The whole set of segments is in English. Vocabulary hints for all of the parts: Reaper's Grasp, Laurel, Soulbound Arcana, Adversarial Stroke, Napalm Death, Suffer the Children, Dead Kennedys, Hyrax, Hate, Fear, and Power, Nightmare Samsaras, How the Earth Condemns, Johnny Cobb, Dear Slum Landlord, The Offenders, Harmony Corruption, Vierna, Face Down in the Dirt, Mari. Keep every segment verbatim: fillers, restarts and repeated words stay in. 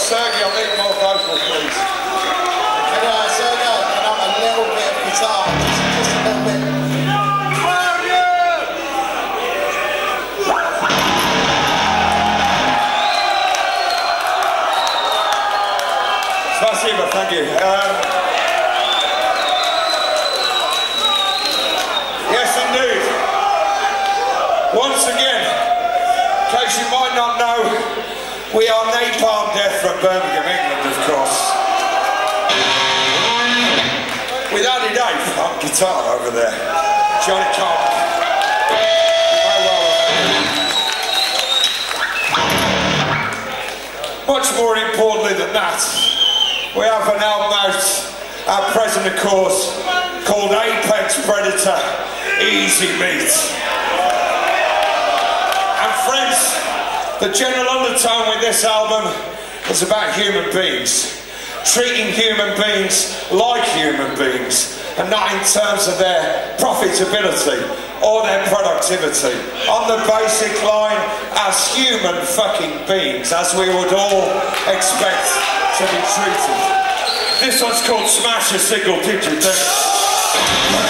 Sergio a little more vocal, please. Can I, Sergio, add up a little bit of guitar, just, just a little bit. Спасибо, thank you. Um, yes, indeed. Once again, in case you might not know, we are Napalm Death from Birmingham, England, of course. With Andy Dave on guitar over there. Johnny Cobb. Oh, well, much more importantly than that, we have an album out, our present of course, called Apex Predator, Easy Meat. And friends, the general undertone with this album is about human beings, treating human beings like human beings, and not in terms of their profitability or their productivity. On the basic line, as human fucking beings, as we would all expect to be treated. This one's called Smash a Single Digit. Come on.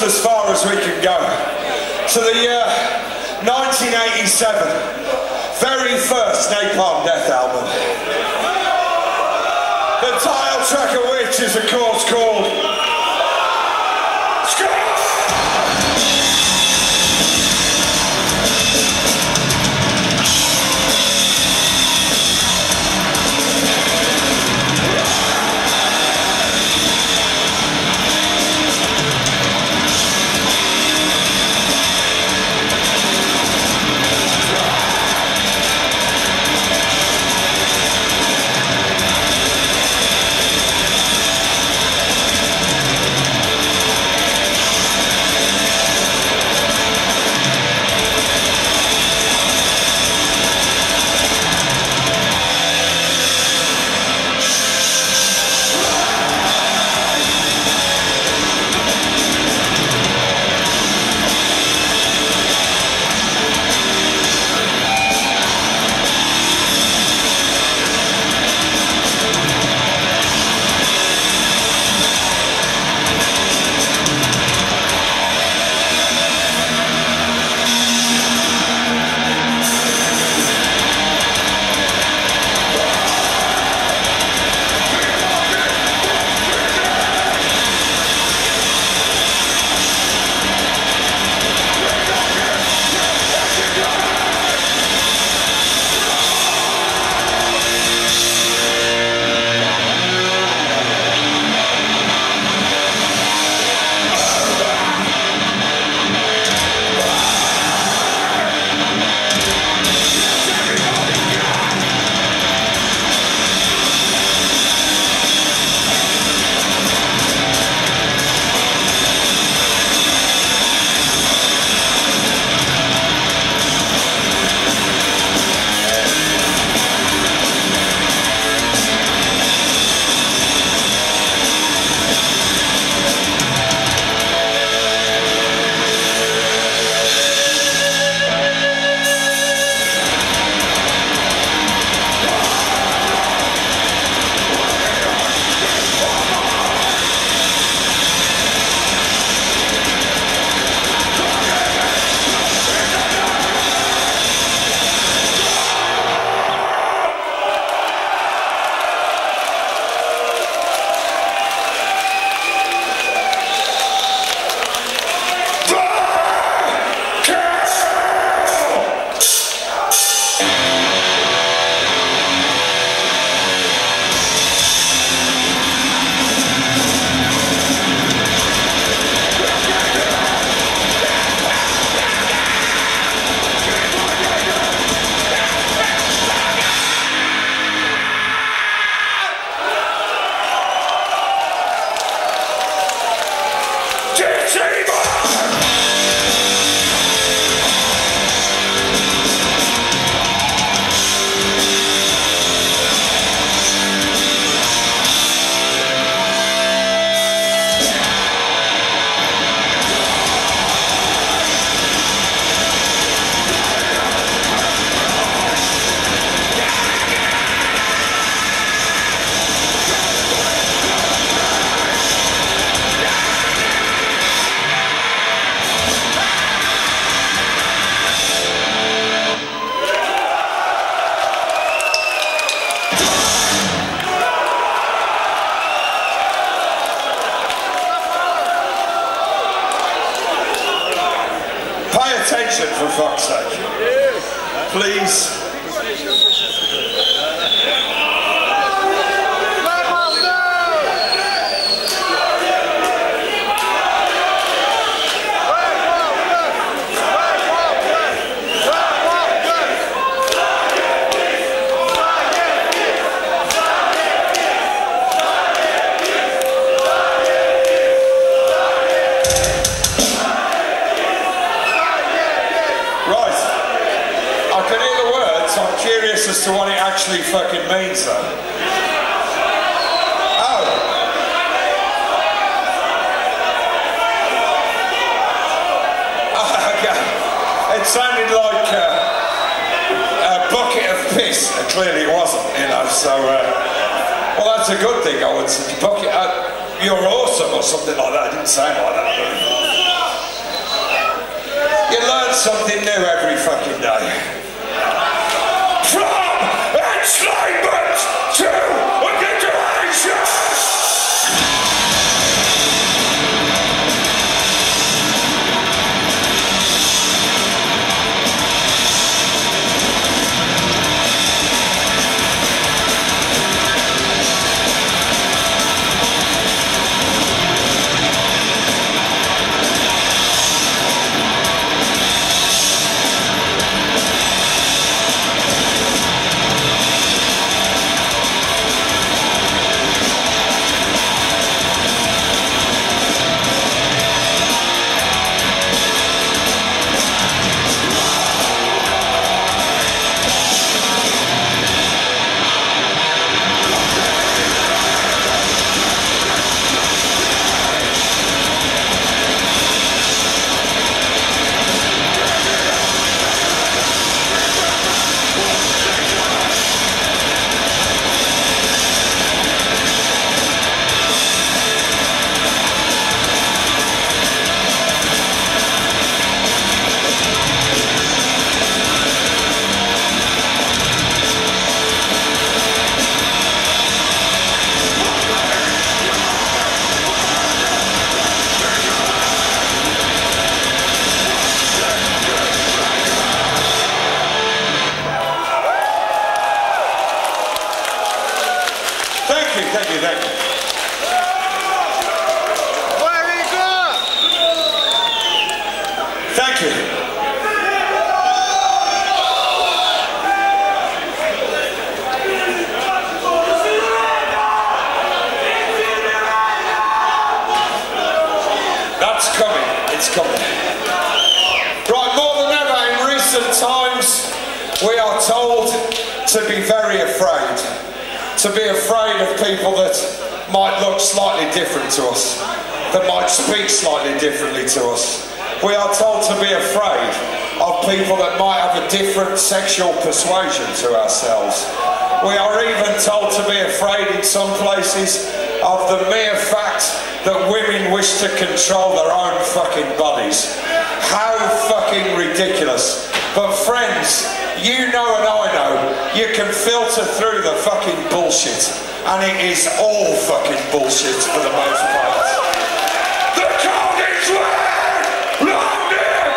just as far as we can go. To the year nineteen eighty-seven, very first Napalm Death album. The title track of which is of course called You're awesome or something like that. It didn't sound like that. something new every fucking day. From enslavement to obliteration! To be afraid of people that might look slightly different to us, that might speak slightly differently to us. We are told to be afraid of people that might have a different sexual persuasion to ourselves. We are even told to be afraid in some places of the mere fact that women wish to control their own fucking bodies. How fucking ridiculous. But friends, you know and I know, you can filter through the fucking bullshit, and it is all fucking bullshit for the most part. The cold is red! Long live the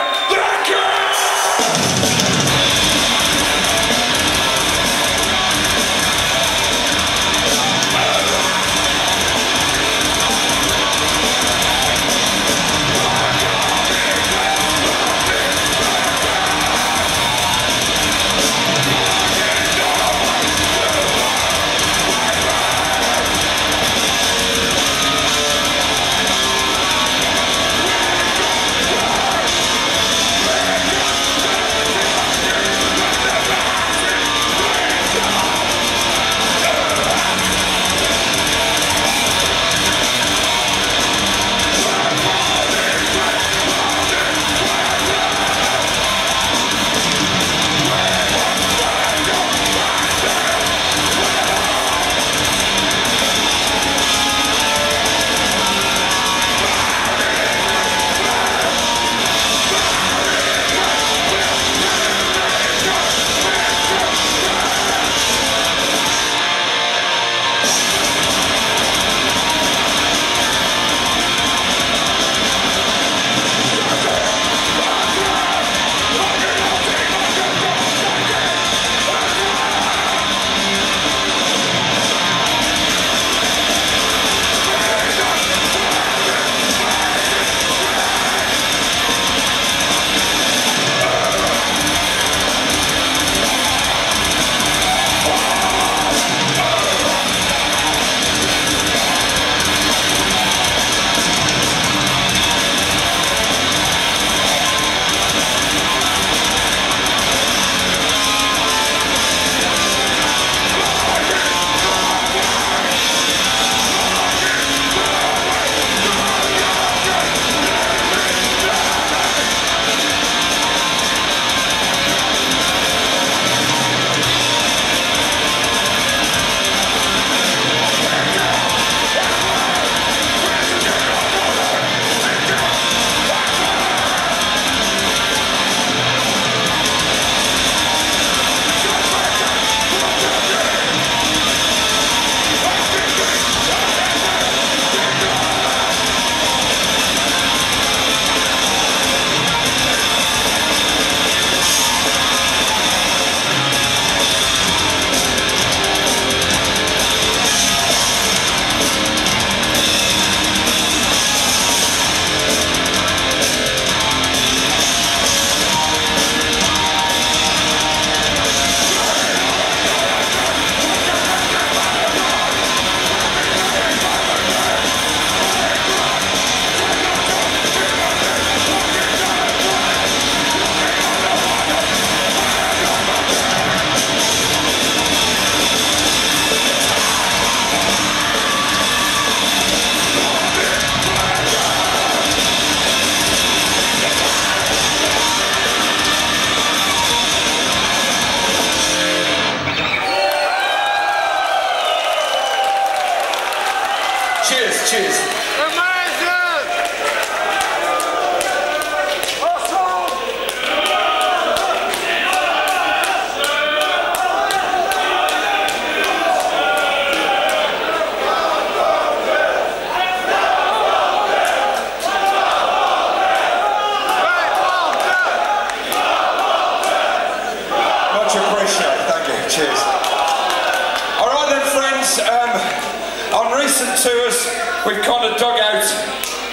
we've kind of dug out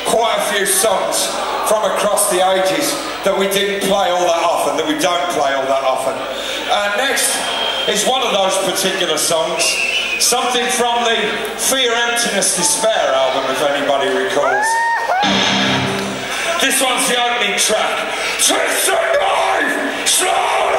quite a few songs from across the ages that we didn't play all that often, that we don't play all that often. Uh, next is one of those particular songs, something from the Fear, and Despair album, if anybody recalls. This one's the opening track. Twist and dive, slowly!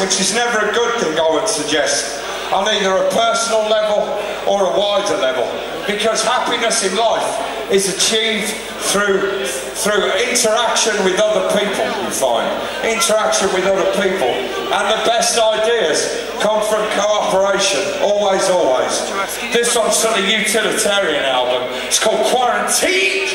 Which is never a good thing, I would suggest, on either a personal level or a wider level, because happiness in life is achieved through through interaction with other people, you find. Interaction with other people. And the best ideas come from cooperation, always, always. This one's from a utilitarian album. It's called Quarantine.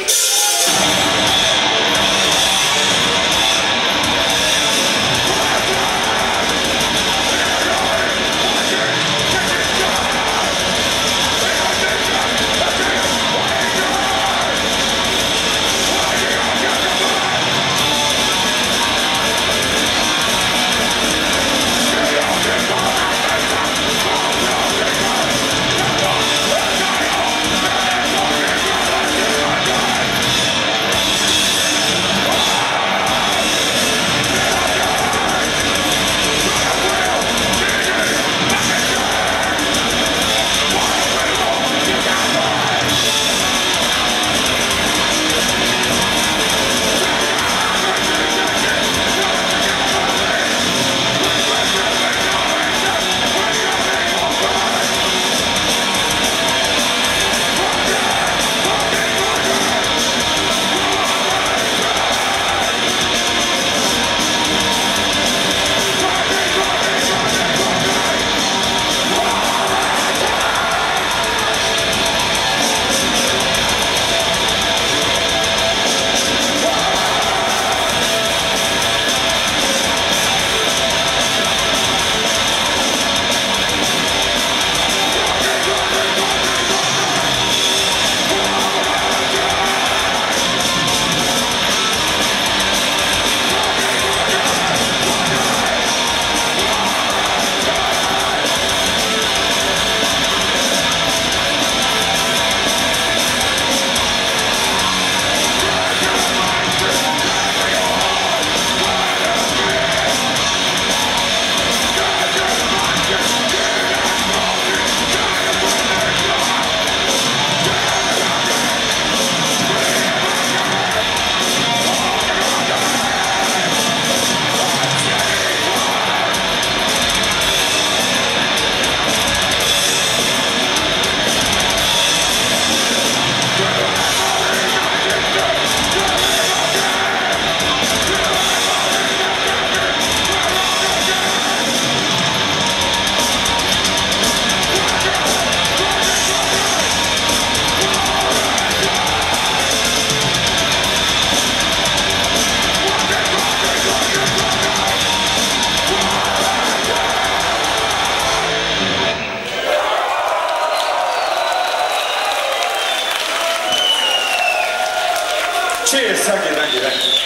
Cheers, thank you, thank you, thank you.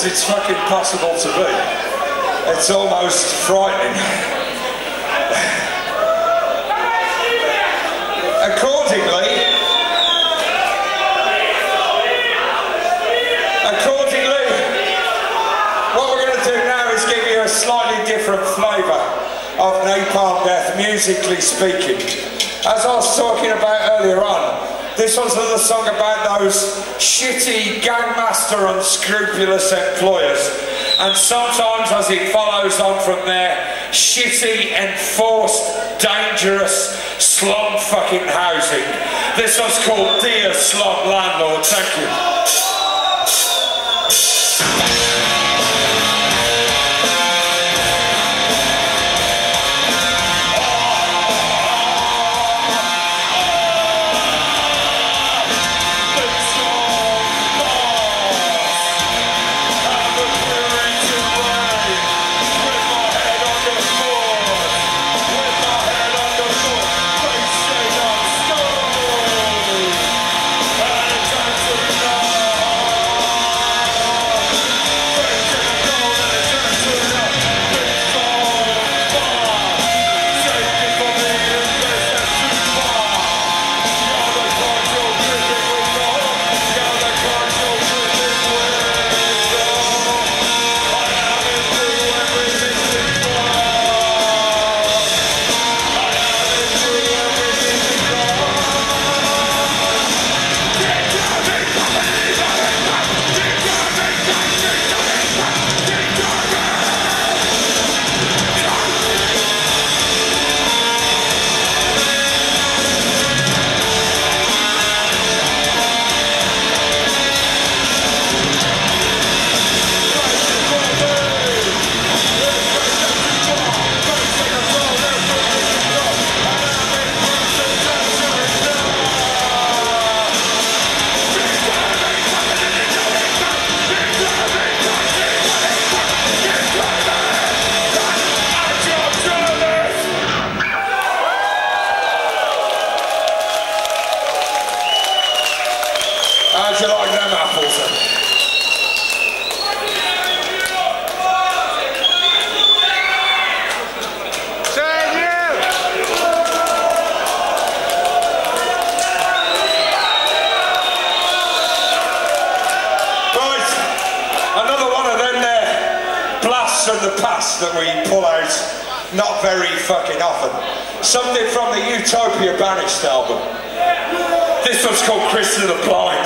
It's fucking possible to be. It's almost frightening. Accordingly, accordingly, what we're going to do now is give you a slightly different flavour of Napalm Death, musically speaking. As I was talking about earlier on, this one's another song about those shitty gangmaster unscrupulous employers, and sometimes, as it follows on from there, shitty, enforced, dangerous slum fucking housing. This one's called Dear Slum Landlord. Thank you. That we pull out not very fucking often. Something from the Utopia Banished album. This one's called Christian the Blind.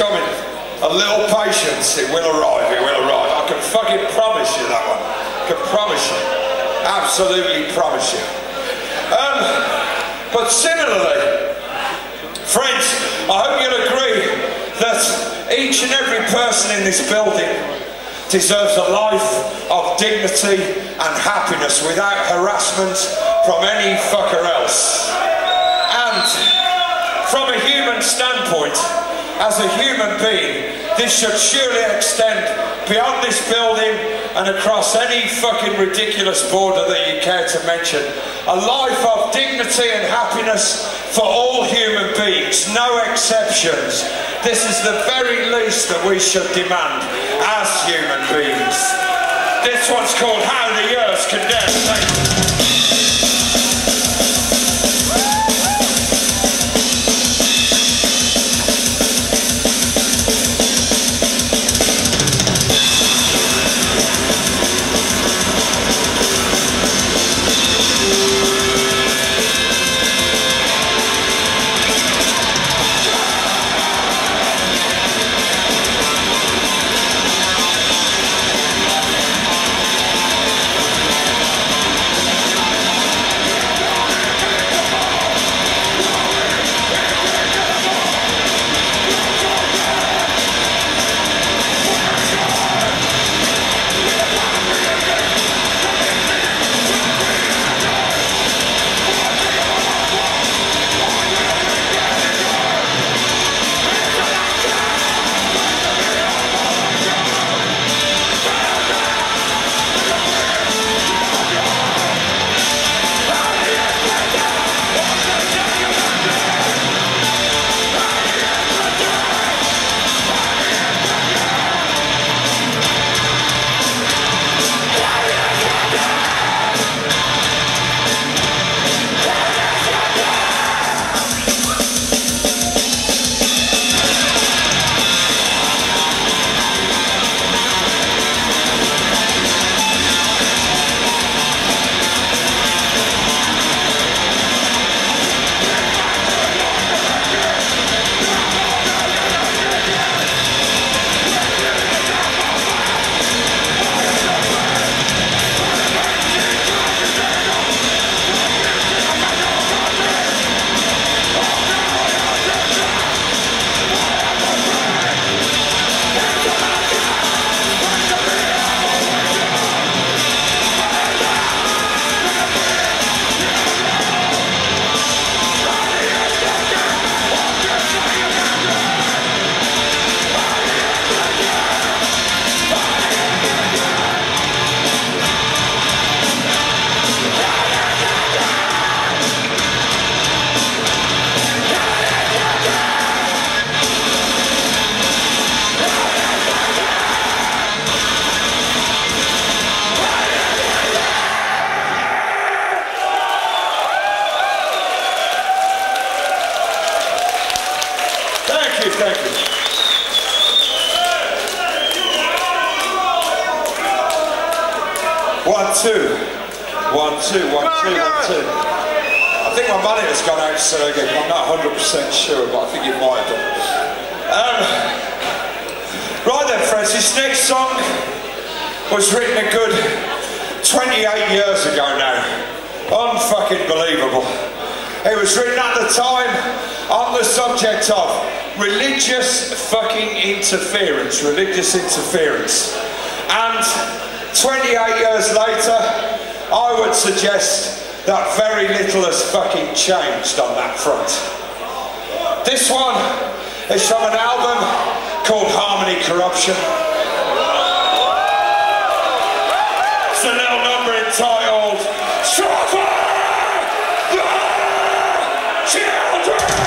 coming. A little patience, it will arrive, it will arrive. I can fucking promise you that one. I can promise you. Absolutely promise you. Um, but similarly, friends, I hope you'll agree that each and every person in this building deserves a life of dignity and happiness without harassment from any fucker else. And from a human standpoint, as a human being, this should surely extend beyond this building and across any fucking ridiculous border that you care to mention. A life of dignity and happiness for all human beings, no exceptions. This is the very least that we should demand as human beings. This one's called How the Earth Condemns. Thank you. Religious interference. And twenty-eight years later, I would suggest that very little has fucking changed on that front. This one is from an album called Harmony Corruption. It's a little number entitled Suffer the Children!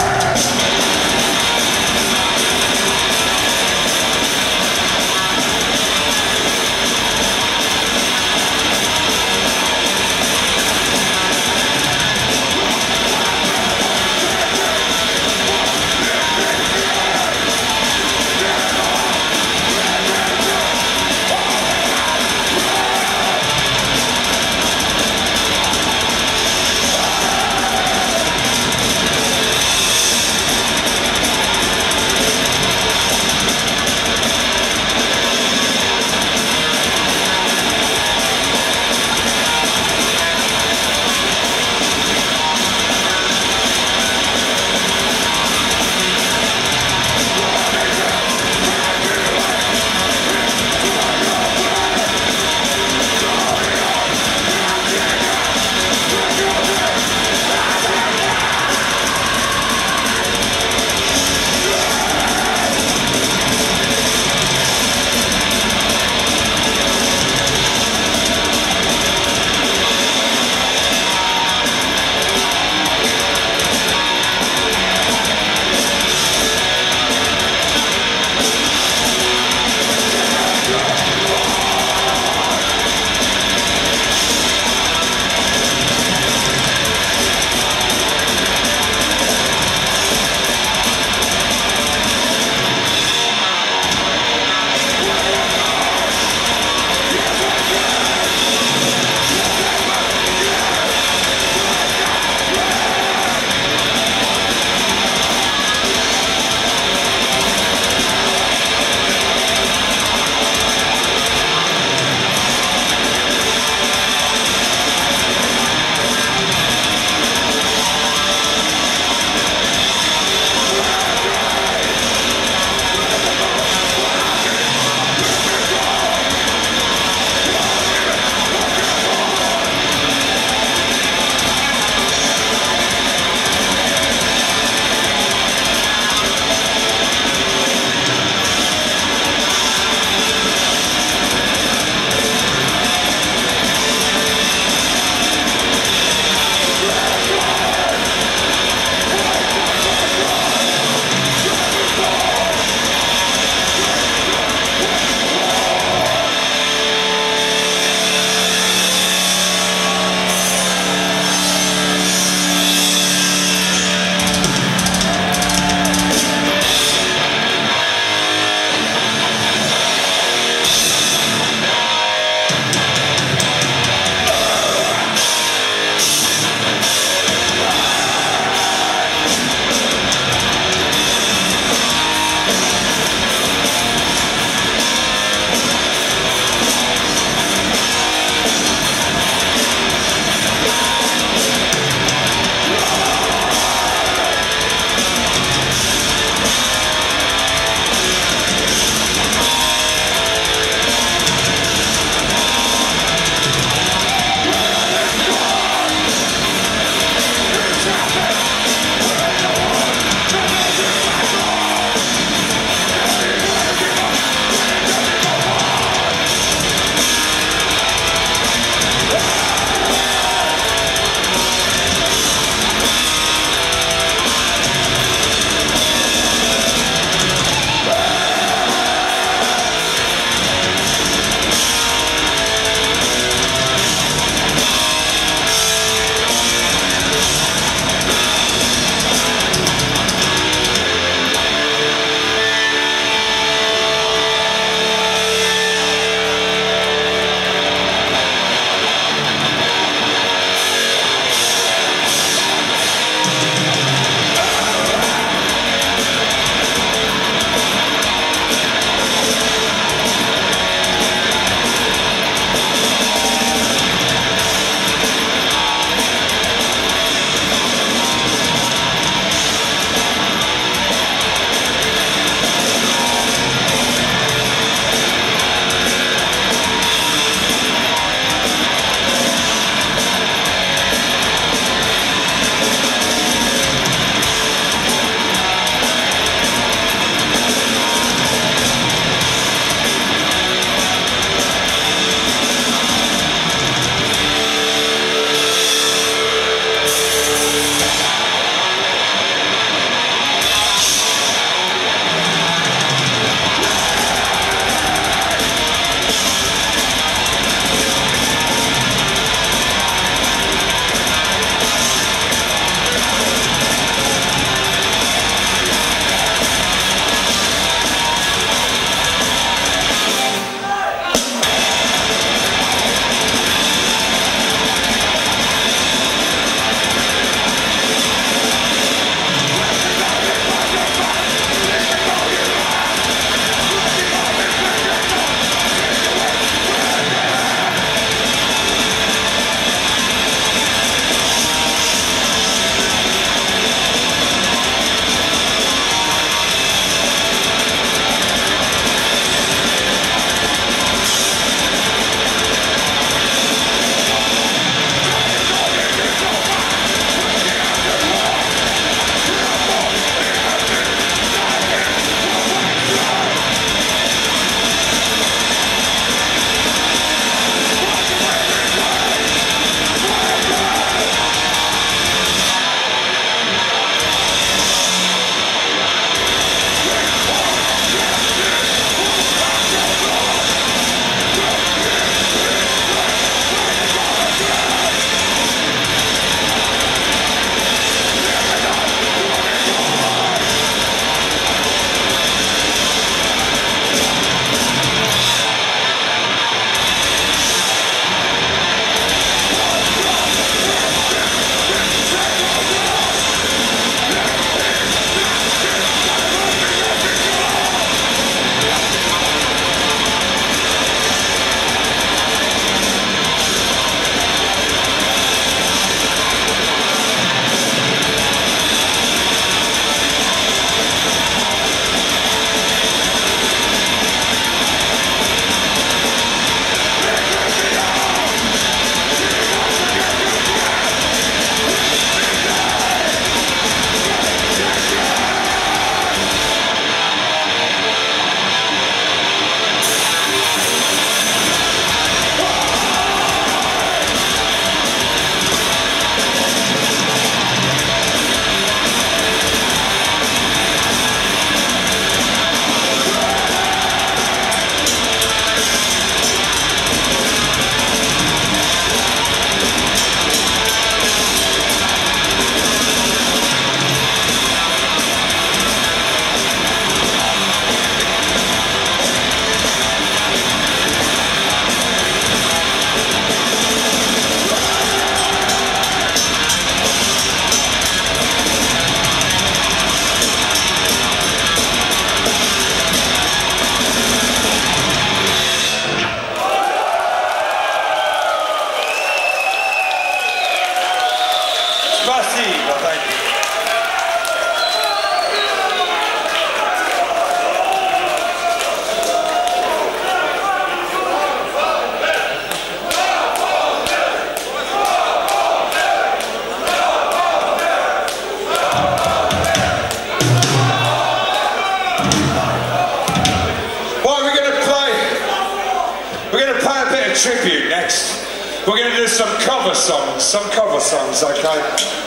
a tribute next. We're going to do some cover songs, some cover songs, okay?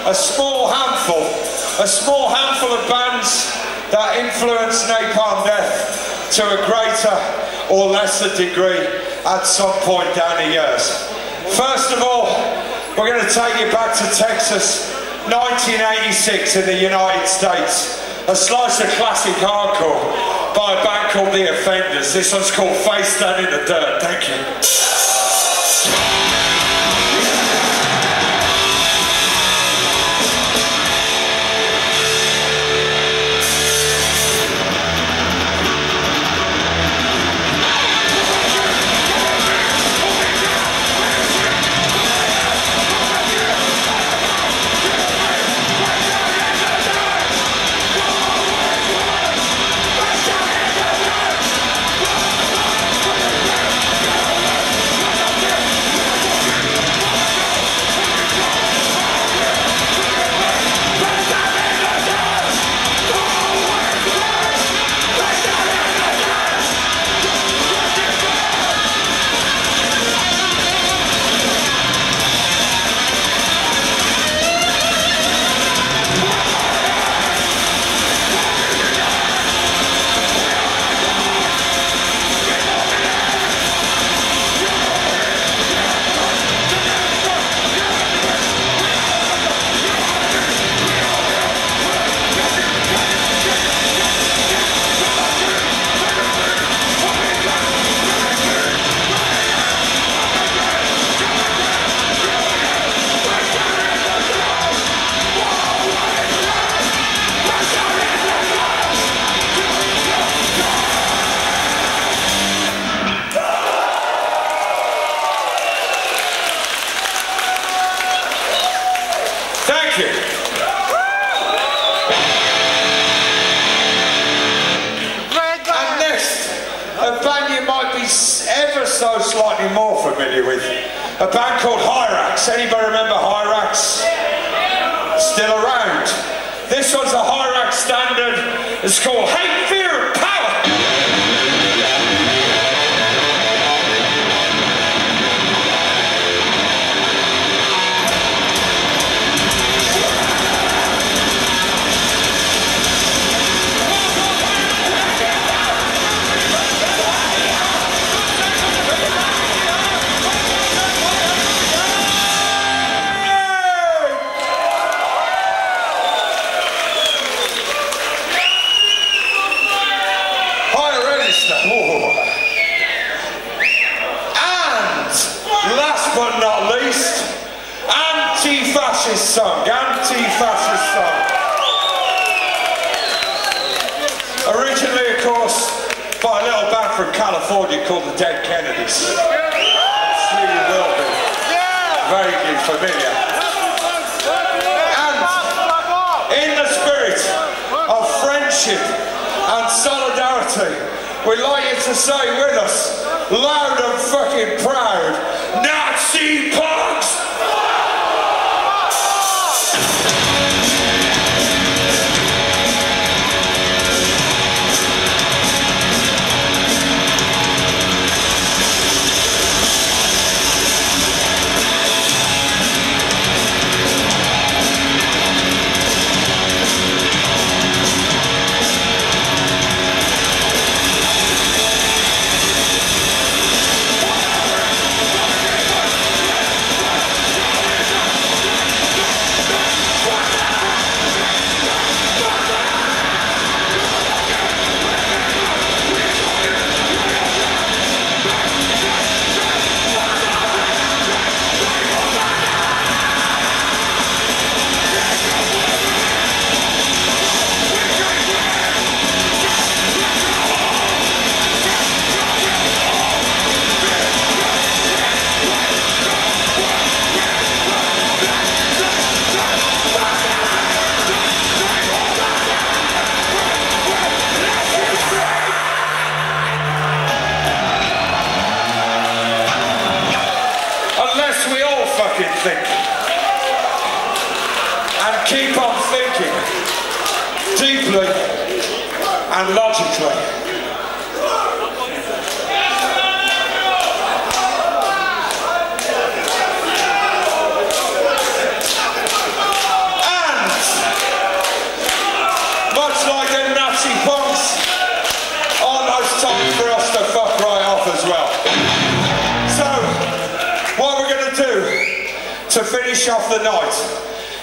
A small handful, a small handful of bands that influenced Napalm Death to a greater or lesser degree at some point down the years. First of all, we're going to take you back to Texas, nineteen eighty-six in the United States. A slice of classic hardcore by a band called The Offenders. This one's called Face Down in the Dirt. Thank you. A band called Hyrax. Anybody remember Hyrax? Still around. This one's a Hyrax standard. It's called Hate, Fear, and Power. Song, anti-fascist song. Originally, of course, by a little band from California called the Dead Kennedys. It's really well been. Vaguely familiar. And in the spirit of friendship and solidarity, we'd like you to say with us, loud and fucking proud, Nazi punks! And logically. finish off the night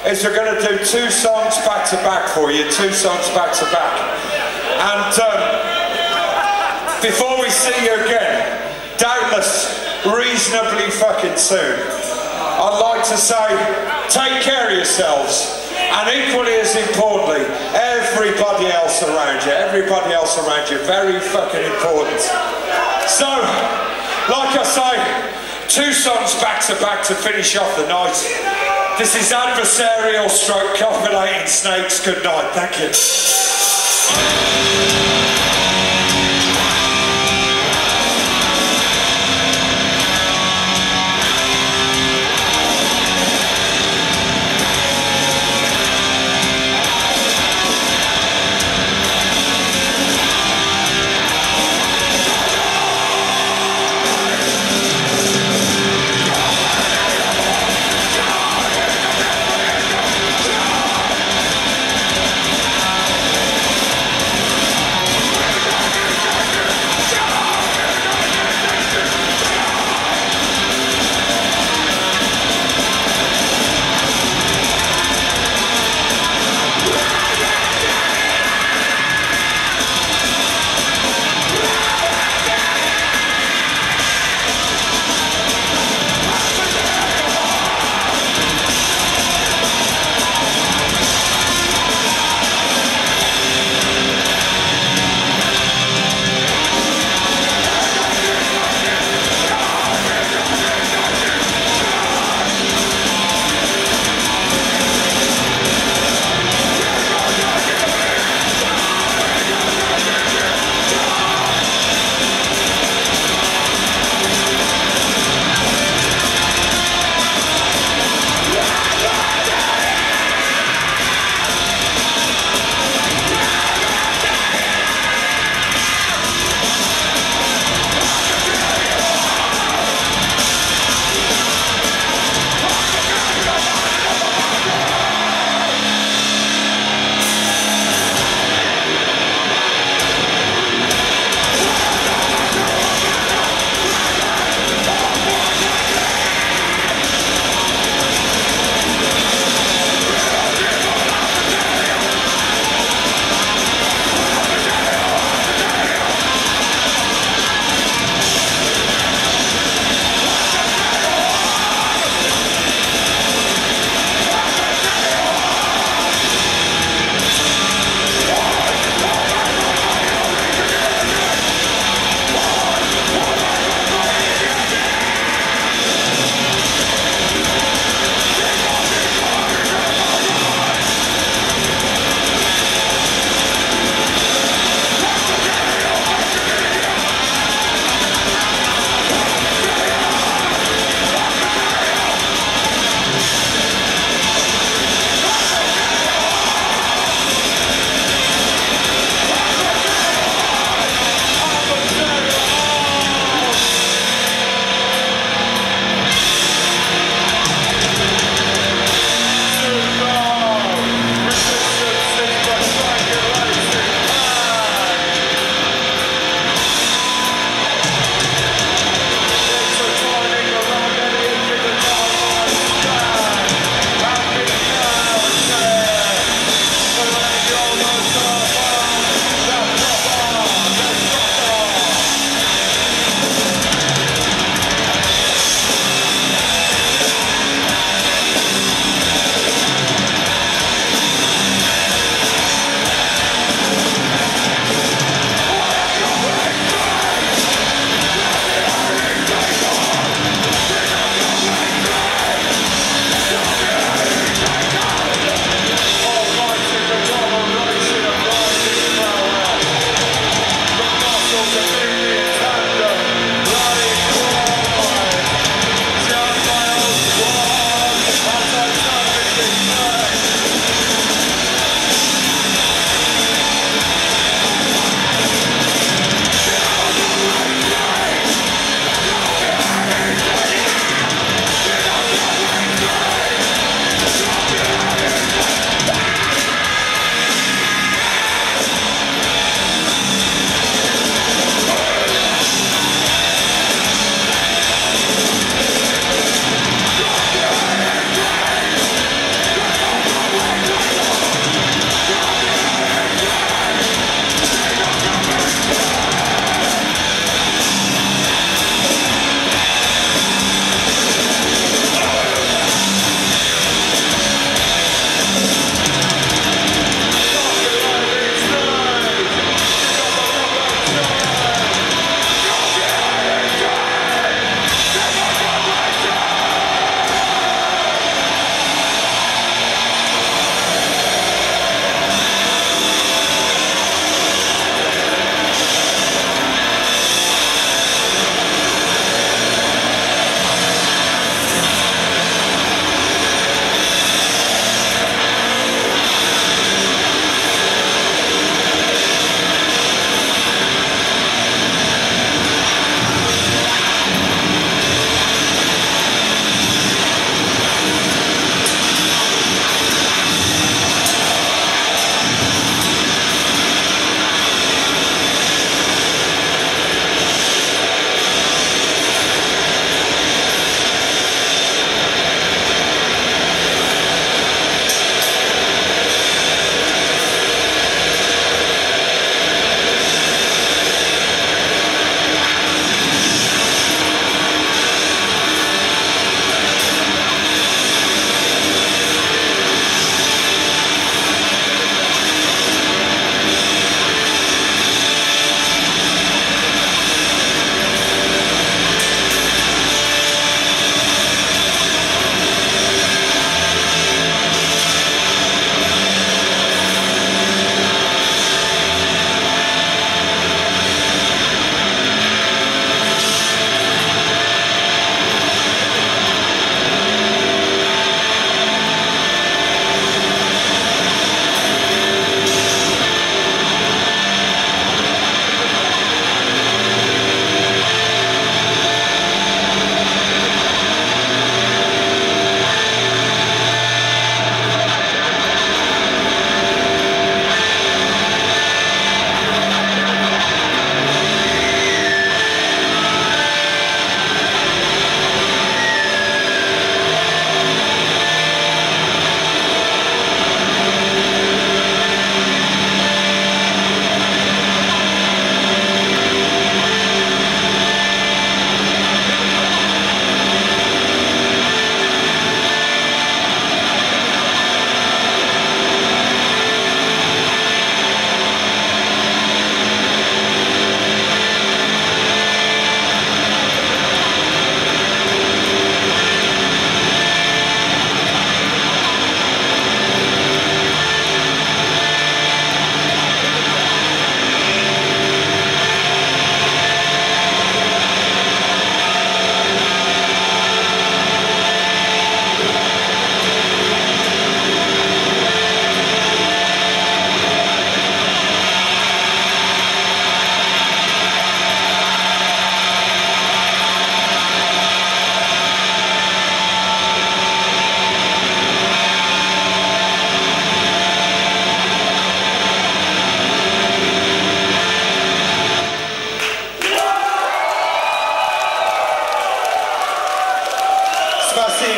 is we're going to do two songs back to back for you, two songs back to back. And um, before we see you again, doubtless reasonably fucking soon, I'd like to say, take care of yourselves, and equally as importantly, everybody else around you, everybody else around you, very fucking important. So, like I say, two songs back to back to finish off the night. This is Adversarial Stroke, Copulating Snakes. Good night, thank you.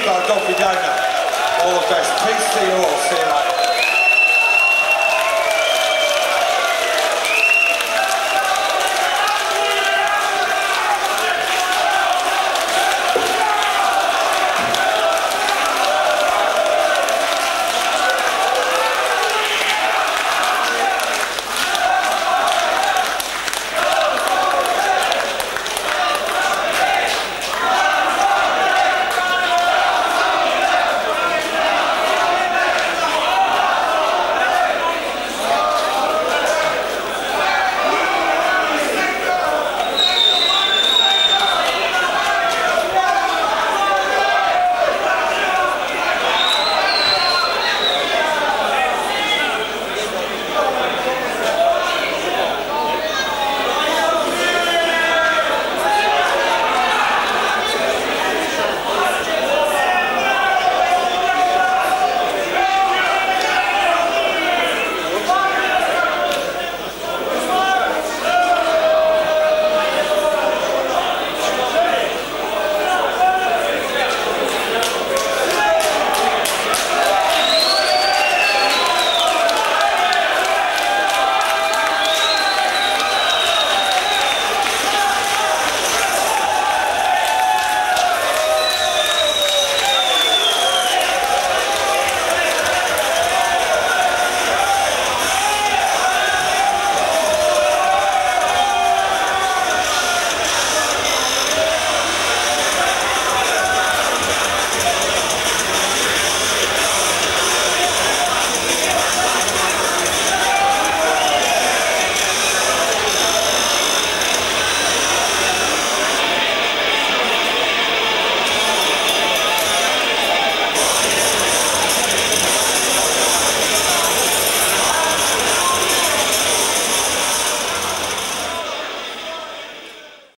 our coffee donut. All the best. Peace to you all. See you later.